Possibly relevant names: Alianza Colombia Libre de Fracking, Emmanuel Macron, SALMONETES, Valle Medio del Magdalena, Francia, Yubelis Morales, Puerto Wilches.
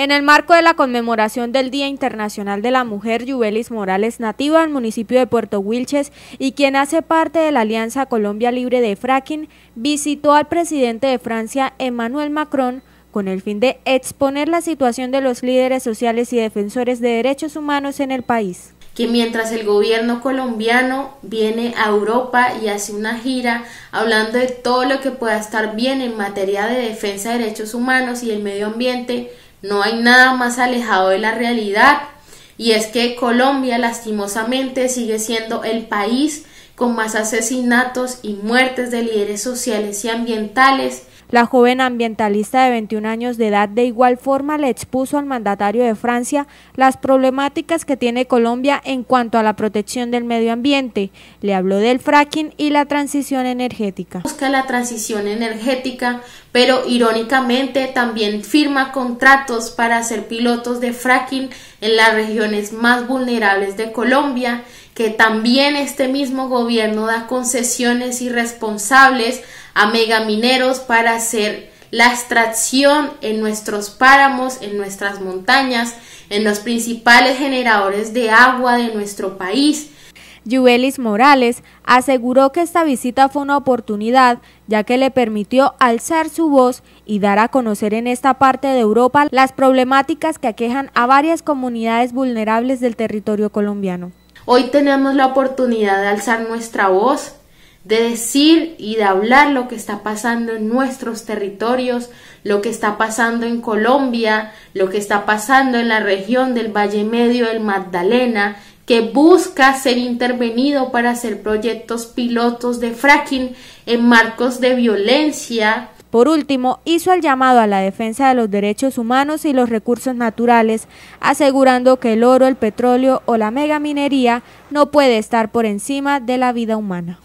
En el marco de la conmemoración del Día Internacional de la Mujer, Yubelis Morales, nativa del municipio de Puerto Wilches y quien hace parte de la Alianza Colombia Libre de Fracking, visitó al presidente de Francia, Emmanuel Macron, con el fin de exponer la situación de los líderes sociales y defensores de derechos humanos en el país. Que mientras el gobierno colombiano viene a Europa y hace una gira hablando de todo lo que pueda estar bien en materia de defensa de derechos humanos y el medio ambiente, no hay nada más alejado de la realidad, y es que Colombia lastimosamente sigue siendo el país con más asesinatos y muertes de líderes sociales y ambientales. La joven ambientalista de 21 años de edad de igual forma le expuso al mandatario de Francia las problemáticas que tiene Colombia en cuanto a la protección del medio ambiente. Le habló del fracking y la transición energética. Busca la transición energética, pero irónicamente también firma contratos para ser pilotos de fracking en las regiones más vulnerables de Colombia, que también este mismo gobierno da concesiones irresponsables a megamineros para hacer la extracción en nuestros páramos, en nuestras montañas, en los principales generadores de agua de nuestro país. Yubelis Morales aseguró que esta visita fue una oportunidad, ya que le permitió alzar su voz y dar a conocer en esta parte de Europa las problemáticas que aquejan a varias comunidades vulnerables del territorio colombiano. Hoy tenemos la oportunidad de alzar nuestra voz, de decir y de hablar lo que está pasando en nuestros territorios, lo que está pasando en Colombia, lo que está pasando en la región del Valle Medio del Magdalena, que busca ser intervenido para hacer proyectos pilotos de fracking en marcos de violencia. Por último, hizo el llamado a la defensa de los derechos humanos y los recursos naturales, asegurando que el oro, el petróleo o la megaminería no puede estar por encima de la vida humana.